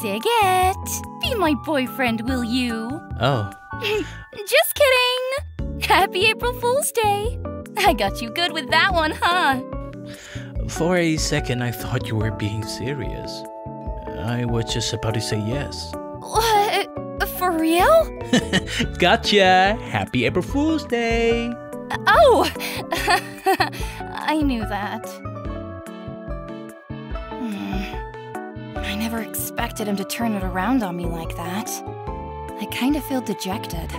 Sigit, be my boyfriend, will you? Oh. Just kidding! Happy April Fool's Day! I got you good with that one, huh? For a second, I thought you were being serious. I was just about to say yes. What? For real? Gotcha! Happy April Fool's Day! Oh! I knew that. I never expected him to turn it around on me like that. I kind of feel dejected.